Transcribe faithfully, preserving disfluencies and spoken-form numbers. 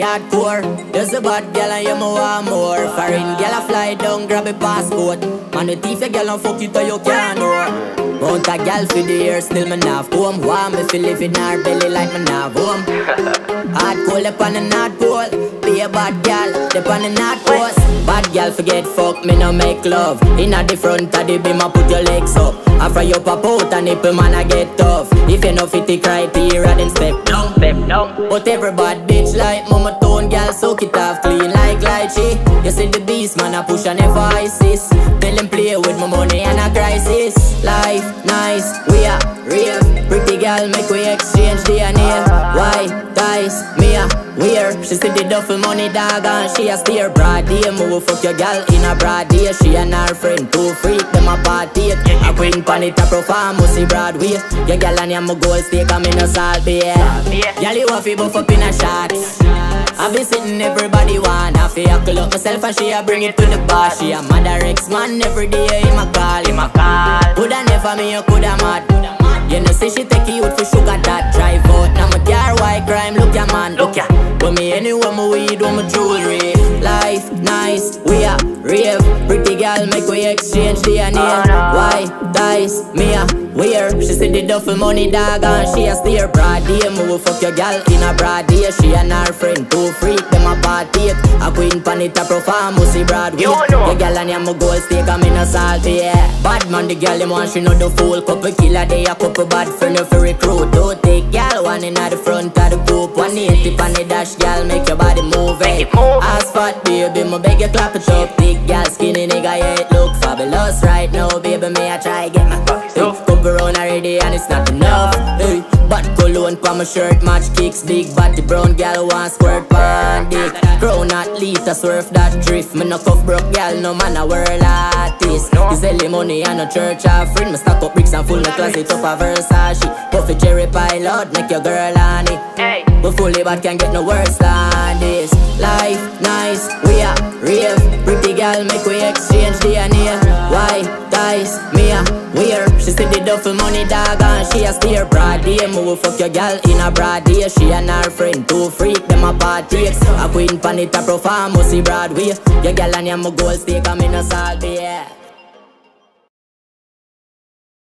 yard poor. Does a bad girl and you want more. Foreign girl a fly down, grab a passport. Man with teeth, your girl and fuck you till you can't know. Mount a girl for the year, still me nav home. Want me fi live in her belly like me nav home. Hard cold up on the North Pole. Be a bad girl, dep on the North Coast. Bad girl forget fuck, me no make love. In a the front of the beam, I put your legs up. After you pop out a nipple, man I get tough. If you no fit the criteria, then step down, step down. But every bad bitch like mama tone, girl suck it off clean like lychee. You see the beast, man I push and never ISIS. Tell them play with my money and a crisis. Life nice, we are real. Pretty girl make we exchange D N A. Why ties me a weird? She see the duffel money dog and she a steer. Broad day, move fuck your girl in a broad day. She and her friend too freak, them a party. A queen pan it a profile, must see Broadway. Your girl and I'm a gold steak and me no salt beer. Y'all you a fi buff up in a shots. I be sitting everybody want. I fi huckle up myself and she a bring it to the bar. She a mother ex man every day in my call, in my call. Coulda never me, you coulda mad. You know see she take you out for sugar that drive out. Now my car white crime, look ya man, look ya. But me anywhere my weed with my jewelry. Life nice, we a rave. Pretty girl make we exchange D N A. Oh, no. Why dice, me a weird. She see the duffel money dog and she a steer. Broad day, me will fuck your girl in a broad day. She and her friend too freak, them a party. A queen pan it a profile, must see Broadway. You know. Your girl and him a gold steak and me no salt, yeah. Bad man the girl him want, she know the fool. Couple killer they a couple. Bad friend of a recruit, don't take y'all. One in the front of the group, one eighty on the dash, y'all make your body move, eh? Ass fat baby, my beg you clap it up. Thick y'all skinny nigga, yeah, it look fabulous right now, baby. May I try get my coffee stuff? Come around already and it's not enough. Hey, bad cologne for my shirt, match kicks, big body brown girl want squirt pan dick. Crown not leaf, I swerve that drift. Me no cuff broke girl, no man a world artist. He's selling money and a church offering. Me stack up bricks and full my closet up a Versace. Puffy cherry pie, Lord, make your girl on it. Hey. But fully bad can't get no worse than this. Life nice, we are rave. Pretty girl make we exchange D N A. Why dice, me a weird. She see the duffel money dog and she a steer. Broad day, me will fuck your girl in a broad day. She and her friend too freak, them a party. A queen pan it a profile, must see Broadway. Your girl and him a gold steak and me no salt, yeah.